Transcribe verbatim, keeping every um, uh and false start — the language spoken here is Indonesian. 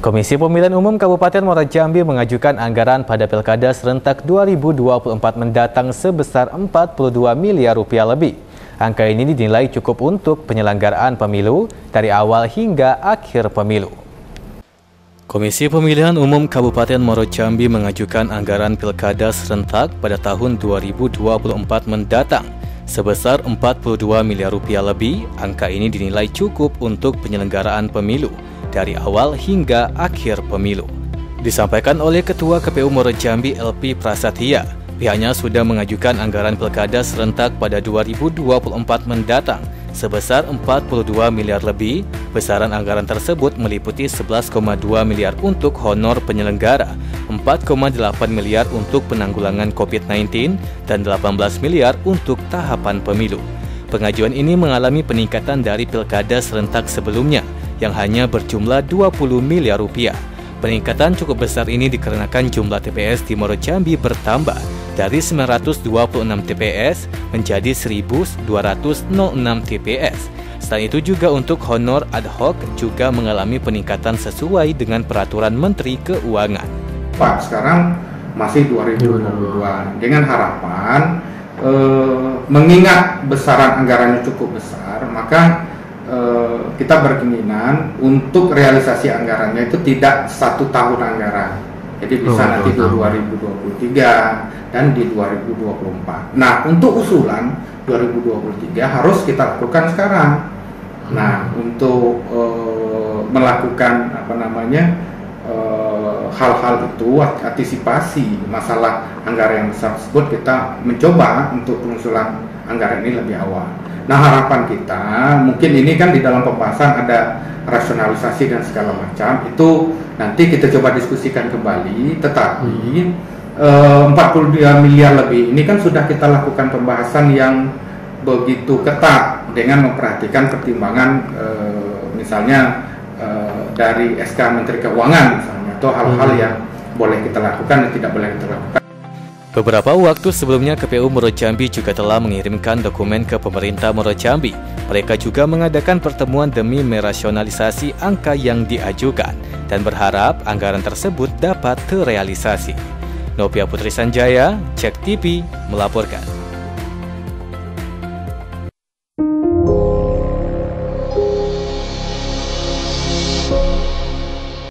Komisi Pemilihan Umum Kabupaten Muaro Jambi mengajukan anggaran pada Pilkada Serentak dua ribu dua puluh empat mendatang sebesar empat puluh dua miliar rupiah lebih. Angka ini dinilai cukup untuk penyelenggaraan pemilu dari awal hingga akhir pemilu. Komisi Pemilihan Umum Kabupaten Muaro Jambi mengajukan anggaran Pilkada Serentak pada tahun dua ribu dua puluh empat mendatang sebesar empat puluh dua miliar rupiah lebih. Angka ini dinilai cukup untuk penyelenggaraan pemilu dari awal hingga akhir pemilu. Disampaikan oleh Ketua K P U Muaro Jambi L P Prasatia, pihaknya sudah mengajukan anggaran Pilkada Serentak pada dua ribu dua puluh empat mendatang sebesar empat puluh dua miliar lebih. Besaran anggaran tersebut meliputi sebelas koma dua miliar untuk honor penyelenggara, empat koma delapan miliar untuk penanggulangan COVID sembilan belas, dan delapan belas miliar untuk tahapan pemilu. Pengajuan ini mengalami peningkatan dari Pilkada Serentak sebelumnya yang hanya berjumlah dua puluh miliar rupiah. Peningkatan cukup besar ini dikarenakan jumlah T P S di Muaro Jambi bertambah dari sembilan ratus dua puluh enam T P S menjadi seribu dua ratus enam T P S. Selain itu juga untuk honor ad hoc juga mengalami peningkatan sesuai dengan peraturan Menteri Keuangan. Pak, sekarang masih dua ribu dua puluh dua. Dengan harapan eh, mengingat besaran anggarannya cukup besar, maka kita berkeinginan untuk realisasi anggarannya itu tidak satu tahun anggaran, jadi bisa oh, nanti di dua ribu dua puluh tiga dan di dua ribu dua puluh empat. Nah, untuk usulan dua ribu dua puluh tiga harus kita lakukan sekarang. Nah, untuk eh, melakukan apa namanya hal-hal eh, itu, antisipasi masalah anggaran yang besar tersebut, kita mencoba untuk pengusulan anggaran ini lebih awal. Nah, harapan kita mungkin ini kan di dalam pembahasan ada rasionalisasi dan segala macam, itu nanti kita coba diskusikan kembali. Tetapi hmm. eh, empat puluh dua miliar lebih ini kan sudah kita lakukan pembahasan yang begitu ketat dengan memperhatikan pertimbangan eh, misalnya eh, dari S K Menteri Keuangan misalnya, atau hal-hal hmm. yang boleh kita lakukan dan tidak boleh kita lakukan. Beberapa waktu sebelumnya K P U Muaro Jambi juga telah mengirimkan dokumen ke pemerintah Muaro Jambi. Mereka juga mengadakan pertemuan demi merasionalisasi angka yang diajukan dan berharap anggaran tersebut dapat terrealisasi. Novia Putri Sanjaya, Cek T V, melaporkan.